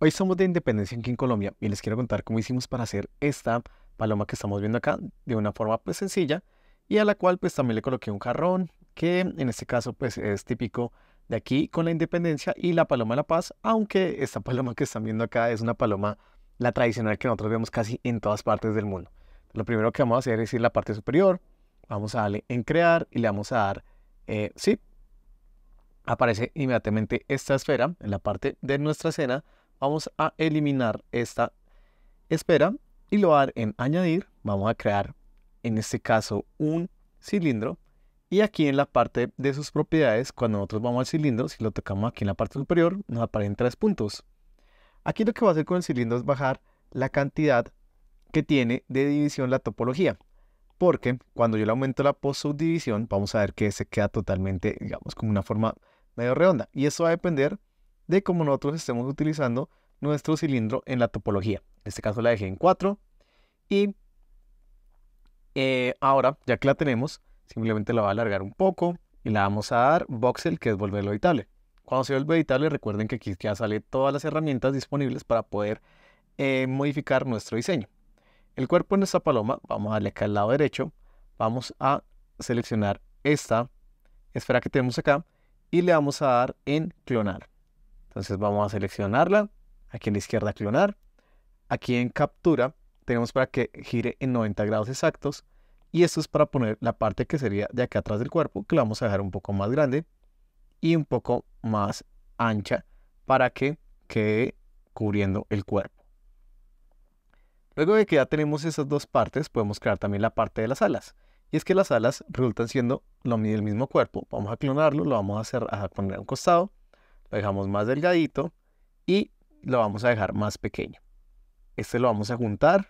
Hoy somos de Independencia aquí en Colombia y les quiero contar cómo hicimos para hacer esta paloma que estamos viendo acá de una forma pues sencilla, y a la cual pues también le coloqué un jarrón que en este caso pues es típico de aquí con la Independencia y la paloma de La Paz, aunque esta paloma que están viendo acá es una paloma la tradicional que nosotros vemos casi en todas partes del mundo. Lo primero que vamos a hacer es ir a la parte superior, vamos a darle en crear y le vamos a dar sí. Aparece inmediatamente esta esfera en la parte de nuestra escena. Vamos a eliminar esta esfera y lo va a dar en añadir. Vamos a crear en este caso un cilindro, y aquí en la parte de sus propiedades, cuando nosotros vamos al cilindro, si lo tocamos aquí en la parte superior, nos aparecen 3 puntos. Aquí lo que va a hacer con el cilindro es bajar la cantidad que tiene de división la topología, porque cuando yo le aumento la subdivisión vamos a ver que se queda totalmente, digamos, como una forma medio redonda, y eso va a depender de cómo nosotros estemos utilizando nuestro cilindro en la topología. En este caso la dejé en 4 y ahora, ya que la tenemos, simplemente la voy a alargar un poco y la vamos a dar voxel, que es volverlo editable. Cuando se vuelve editable, recuerden que aquí ya sale todas las herramientas disponibles para poder modificar nuestro diseño. El cuerpo de nuestra paloma, vamos a darle acá al lado derecho, vamos a seleccionar esta esfera que tenemos acá y le vamos a dar en clonar. Entonces vamos a seleccionarla, aquí en la izquierda clonar, aquí en captura tenemos para que gire en 90 grados exactos, y esto es para poner la parte que sería de acá atrás del cuerpo, que la vamos a dejar un poco más grande y un poco más ancha para que quede cubriendo el cuerpo. Luego de que ya tenemos esas dos partes, podemos crear también la parte de las alas, y es que las alas resultan siendo el mismo cuerpo. Vamos a clonarlo, lo vamos a poner a un costado, lo dejamos más delgadito y lo vamos a dejar más pequeño. Este lo vamos a juntar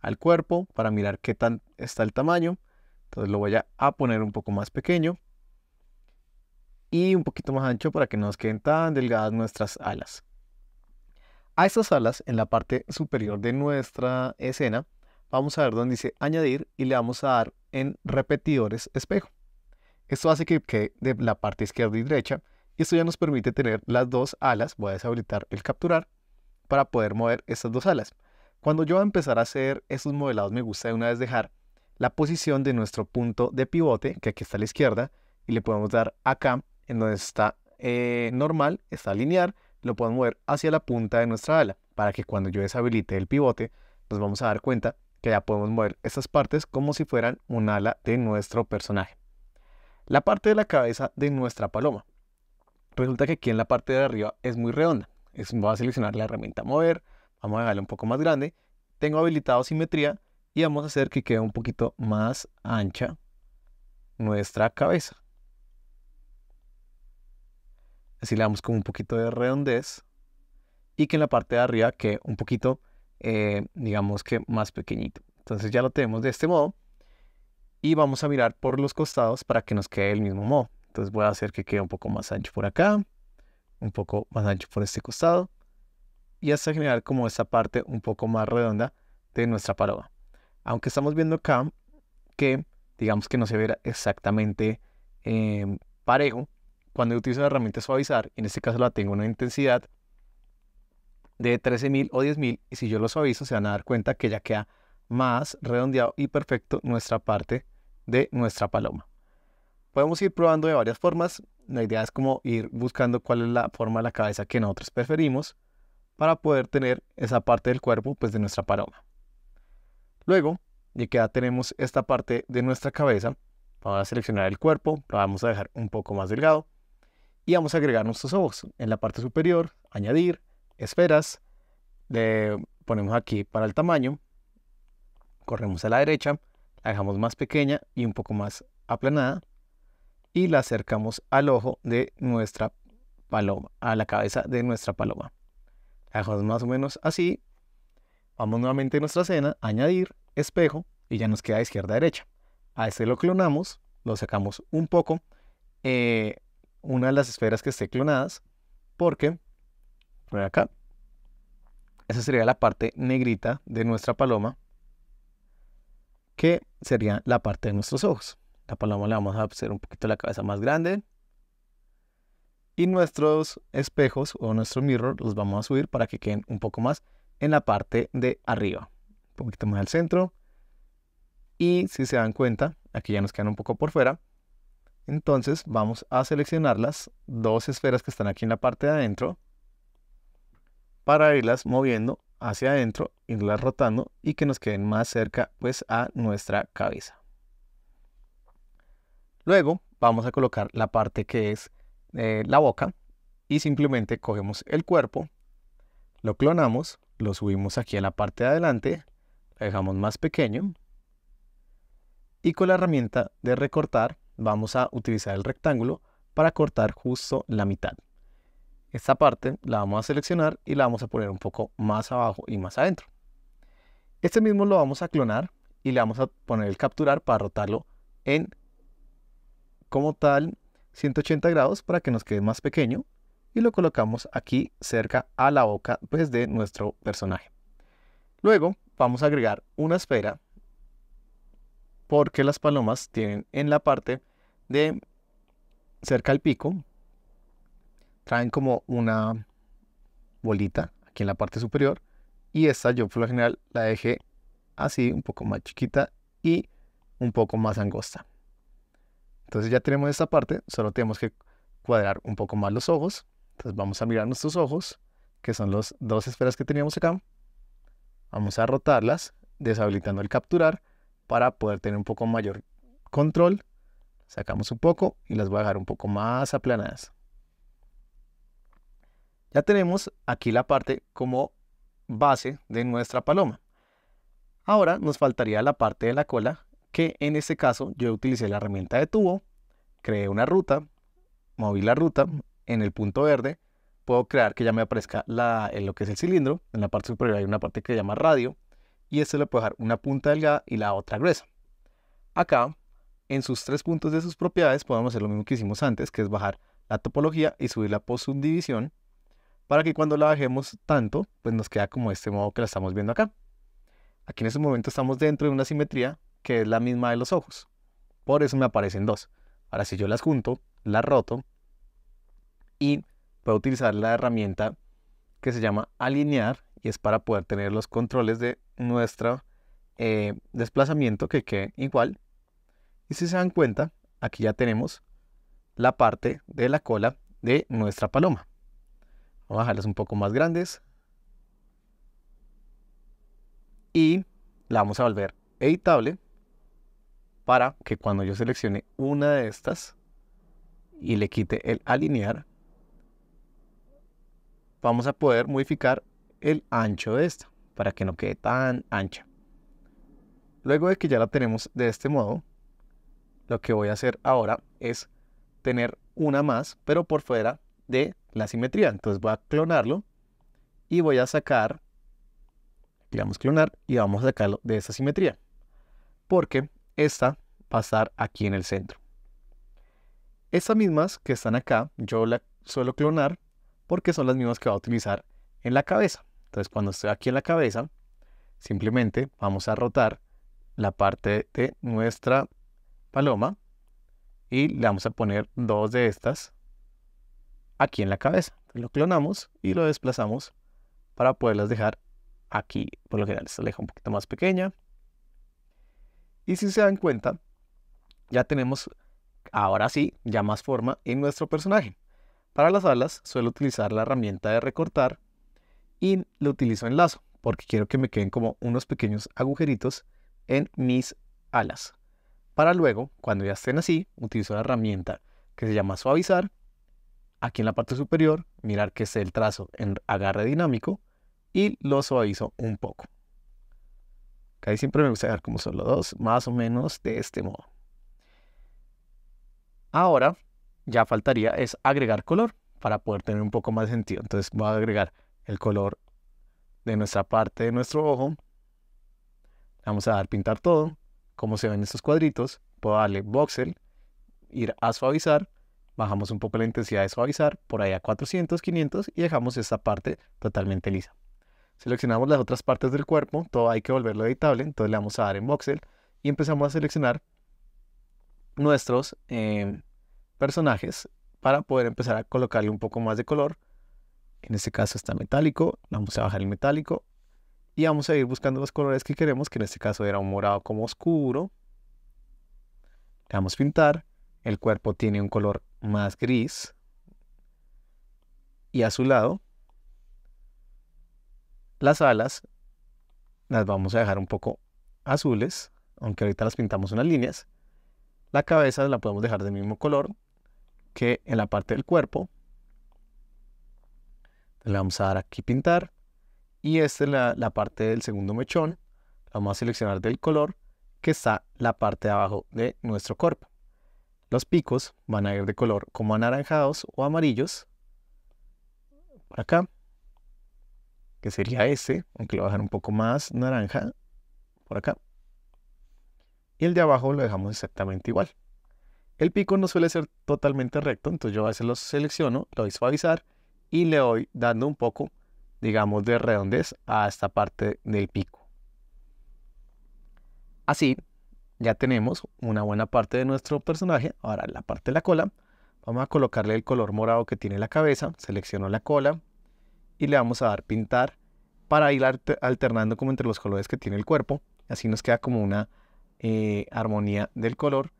al cuerpo para mirar qué tan está el tamaño. Entonces lo voy a poner un poco más pequeño y un poquito más ancho para que no nos queden tan delgadas nuestras alas. A estas alas, en la parte superior de nuestra escena, vamos a ver donde dice añadir y le vamos a dar en repetidores espejo. Esto hace que quede de la parte izquierda y derecha. Y esto ya nos permite tener las dos alas. Voy a deshabilitar el capturar para poder mover estas dos alas. Cuando yo voy a empezar a hacer estos modelados, me gusta de una vez dejar la posición de nuestro punto de pivote, que aquí está a la izquierda, y le podemos dar acá, en donde está normal, está lineal, lo podemos mover hacia la punta de nuestra ala, para que cuando yo deshabilite el pivote, nos vamos a dar cuenta que ya podemos mover estas partes como si fueran un ala de nuestro personaje. La parte de la cabeza de nuestra paloma. Resulta que aquí en la parte de arriba es muy redonda. Voy a seleccionar la herramienta mover, vamos a dejarla un poco más grande. Tengo habilitado simetría y vamos a hacer que quede un poquito más ancha nuestra cabeza. Así le damos como un poquito de redondez y que en la parte de arriba quede un poquito, digamos que más pequeñito. Entonces ya lo tenemos de este modo y vamos a mirar por los costados para que nos quede del mismo modo. Entonces voy a hacer que quede un poco más ancho por acá, un poco más ancho por este costado, y hasta generar como esta parte un poco más redonda de nuestra paloma. Aunque estamos viendo acá que digamos que no se verá exactamente parejo, cuando yo utilizo la herramienta suavizar, en este caso la tengo en una intensidad de 13.000 o 10.000, y si yo lo suavizo se van a dar cuenta que ya queda más redondeado y perfecto nuestra parte de nuestra paloma. Podemos ir probando de varias formas. La idea es como ir buscando cuál es la forma de la cabeza que nosotros preferimos para poder tener esa parte del cuerpo pues de nuestra paloma. Luego, ya que ya tenemos esta parte de nuestra cabeza, vamos a seleccionar el cuerpo, lo vamos a dejar un poco más delgado y vamos a agregar nuestros ojos. En la parte superior, añadir, esferas, le ponemos aquí para el tamaño, corremos a la derecha, la dejamos más pequeña y un poco más aplanada, y la acercamos al ojo de nuestra paloma, a la cabeza de nuestra paloma. La dejamos más o menos así. Vamos nuevamente a nuestra escena, añadir, espejo, y ya nos queda izquierda a derecha. A este lo clonamos, lo sacamos un poco, una de las esferas que esté clonadas, porque, por acá, esa sería la parte negrita de nuestra paloma, que sería la parte de nuestros ojos. La paloma le vamos a hacer un poquito la cabeza más grande y nuestros espejos o nuestro mirror los vamos a subir para que queden un poco más en la parte de arriba, un poquito más al centro. Y si se dan cuenta, aquí ya nos quedan un poco por fuera. Entonces vamos a seleccionar las dos esferas que están aquí en la parte de adentro para irlas moviendo hacia adentro, irlas rotando y que nos queden más cerca pues a nuestra cabeza. Luego vamos a colocar la parte que es la boca y simplemente cogemos el cuerpo, lo clonamos, lo subimos aquí a la parte de adelante, lo dejamos más pequeño y con la herramienta de recortar vamos a utilizar el rectángulo para cortar justo la mitad. Esta parte la vamos a seleccionar y la vamos a poner un poco más abajo y más adentro. Este mismo lo vamos a clonar y le vamos a poner el capturar para rotarlo en como tal 180 grados para que nos quede más pequeño y lo colocamos aquí cerca a la boca pues, de nuestro personaje. Luego vamos a agregar una esfera porque las palomas tienen en la parte de cerca al pico, traen como una bolita aquí en la parte superior y esta yo por lo general la dejé así un poco más chiquita y un poco más angosta. Entonces ya tenemos esta parte, solo tenemos que cuadrar un poco más los ojos. Entonces vamos a mirar nuestros ojos, que son las dos esferas que teníamos acá. Vamos a rotarlas, deshabilitando el capturar para poder tener un poco mayor control. Sacamos un poco y las voy a dejar un poco más aplanadas. Ya tenemos aquí la parte como base de nuestra paloma. Ahora nos faltaría la parte de la cola, que en este caso yo utilicé la herramienta de tubo, creé una ruta, moví la ruta, en el punto verde puedo crear que ya me aparezca lo que es el cilindro, en la parte superior hay una parte que se llama radio, y este le puedo dejar una punta delgada y la otra gruesa. Acá, en sus tres puntos de sus propiedades, podemos hacer lo mismo que hicimos antes, que es bajar la topología y subirla por subdivisión, para que cuando la bajemos tanto, pues nos queda como este modo que la estamos viendo acá. Aquí en este momento estamos dentro de una simetría que es la misma de los ojos, por eso me aparecen dos. Ahora si yo las junto, las roto, y puedo utilizar la herramienta que se llama alinear, y es para poder tener los controles de nuestro desplazamiento que quede igual. Y si se dan cuenta, aquí ya tenemos la parte de la cola de nuestra paloma. Vamos a dejarlas un poco más grandes y la vamos a volver editable para que cuando yo seleccione una de estas y le quite el alinear, vamos a poder modificar el ancho de esta para que no quede tan ancha. Luego de que ya la tenemos de este modo, lo que voy a hacer ahora es tener una más pero por fuera de la simetría. Entonces voy a clonarlo y voy a sacar, le vamos a clonar y vamos a sacarlo de esta simetría porque esta va a estar aquí en el centro. Estas mismas que están acá yo las suelo clonar porque son las mismas que va a utilizar en la cabeza. Entonces cuando estoy aquí en la cabeza simplemente vamos a rotar la parte de nuestra paloma y le vamos a poner dos de estas aquí en la cabeza. Entonces lo clonamos y lo desplazamos para poderlas dejar aquí. Por lo general esta la dejo un poquito más pequeña. Y si se dan cuenta, ya tenemos ahora sí ya más forma en nuestro personaje. Para las alas suelo utilizar la herramienta de recortar y lo utilizo en lazo porque quiero que me queden como unos pequeños agujeritos en mis alas. Para luego, cuando ya estén así, utilizo la herramienta que se llama suavizar. Aquí en la parte superior, mirar que esté el trazo en agarre dinámico y lo suavizo un poco. Casi siempre me gusta dejar como solo dos, más o menos de este modo. Ahora ya faltaría es agregar color para poder tener un poco más de sentido. Entonces voy a agregar el color de nuestra parte de nuestro ojo. Vamos a dar pintar todo, como se ven estos cuadritos. Puedo darle voxel, ir a suavizar. Bajamos un poco la intensidad de suavizar, por ahí a 400, 500 y dejamos esta parte totalmente lisa. Seleccionamos las otras partes del cuerpo, todo hay que volverlo editable, entonces le vamos a dar en voxel y empezamos a seleccionar nuestros personajes para poder empezar a colocarle un poco más de color. En este caso está metálico, vamos a bajar el metálico y vamos a ir buscando los colores que queremos, que en este caso era un morado como oscuro. Le damos pintar, el cuerpo tiene un color más gris y azulado. Las alas las vamos a dejar un poco azules, aunque ahorita las pintamos unas líneas. La cabeza la podemos dejar del mismo color que en la parte del cuerpo. Le vamos a dar aquí pintar y esta es la parte del segundo mechón. Vamos a seleccionar del color que está la parte de abajo de nuestro cuerpo. Los picos van a ir de color como anaranjados o amarillos. Por acá, que sería este, aunque lo voy a dejar un poco más naranja. Por acá. Y el de abajo lo dejamos exactamente igual. El pico no suele ser totalmente recto, entonces yo a veces lo selecciono, lo voy a suavizar y le voy dando un poco, digamos, de redondez a esta parte del pico. Así ya tenemos una buena parte de nuestro personaje. Ahora la parte de la cola, vamos a colocarle el color morado que tiene la cabeza, selecciono la cola y le vamos a dar pintar para ir alternando como entre los colores que tiene el cuerpo. Así nos queda como una armonía del color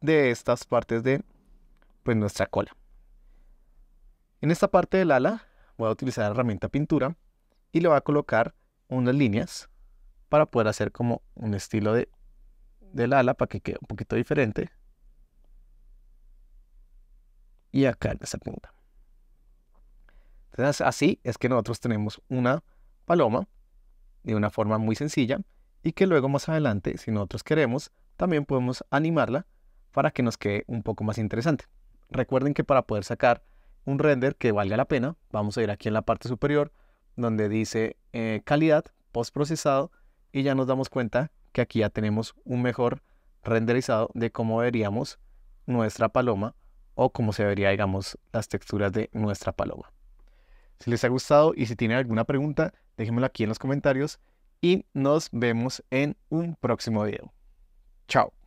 de estas partes de pues, nuestra cola. En esta parte del ala voy a utilizar la herramienta pintura y le voy a colocar unas líneas para poder hacer como un estilo del ala para que quede un poquito diferente. Y acá en esa punta. Entonces así es que nosotros tenemos una paloma de una forma muy sencilla y que luego más adelante, si nosotros queremos, también podemos animarla para que nos quede un poco más interesante. Recuerden que para poder sacar un render que valga la pena, vamos a ir aquí en la parte superior donde dice calidad, postprocesado, y ya nos damos cuenta que aquí ya tenemos un mejor renderizado de cómo veríamos nuestra paloma o cómo se vería, digamos, las texturas de nuestra paloma. Si les ha gustado y si tienen alguna pregunta, déjenmelo aquí en los comentarios y nos vemos en un próximo video. Chao.